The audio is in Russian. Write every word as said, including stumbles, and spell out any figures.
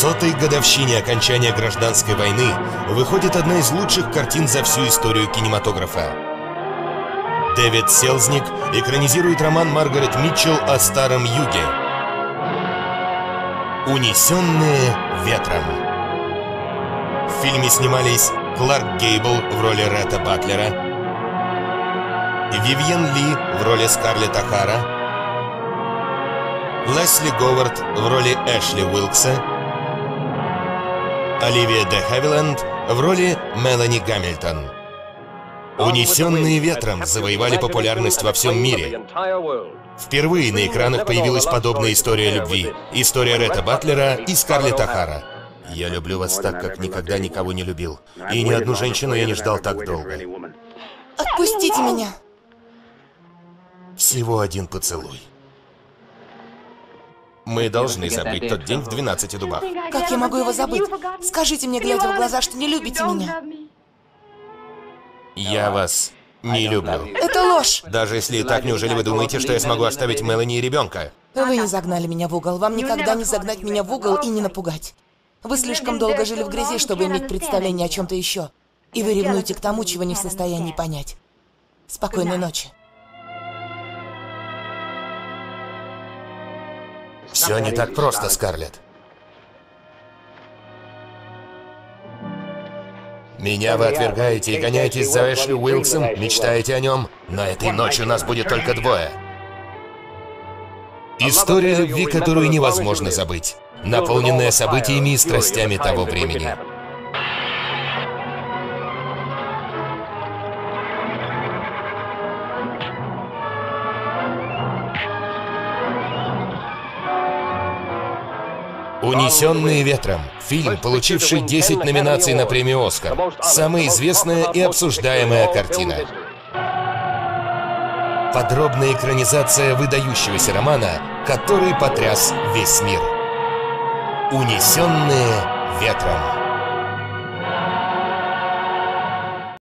сотой годовщине окончания гражданской войны выходит одна из лучших картин за всю историю кинематографа. Дэвид Селзник экранизирует роман Маргарет Митчелл о Старом Юге. «Унесённые ветром». В фильме снимались Кларк Гейбл в роли Ретта Батлера, Вивьен Ли в роли Скарлетт О'Хара, Лесли Говард в роли Эшли Уилкса, Оливия Де Хэвилэнд в роли Мелани Гамильтон. «Унесённые ветром» завоевали популярность во всем мире. Впервые на экранах появилась подобная история любви. История Ретта Батлера и Скарлетт О'Хара. «Я люблю вас так, как никогда никого не любил. И ни одну женщину я не ждал так долго». Отпустите меня. Всего один поцелуй. Мы должны забыть тот день в двенадцати дубах. Как я могу его забыть? Скажите мне, глядя в глаза, что не любите меня. Я вас не люблю. Это ложь. Даже если и так, неужели вы думаете, что я смогу оставить Мелани и ребенка? Вы не загнали меня в угол. Вам никогда не загнать меня в угол и не напугать. Вы слишком долго жили в грязи, чтобы иметь представление о чем-то еще. И вы ревнуете к тому, чего не в состоянии понять. Спокойной ночи. Все не так просто, Скарлетт. Меня вы отвергаете и гоняетесь за Эшли Уилксом, мечтаете о нем, но этой ночью нас будет только двое. История любви, которую невозможно забыть, наполненная событиями и страстями того времени. «Унесённые ветром» — фильм, получивший десять номинаций на премию «Оскар». Самая известная и обсуждаемая картина. Подробная экранизация выдающегося романа, который потряс весь мир. «Унесённые ветром».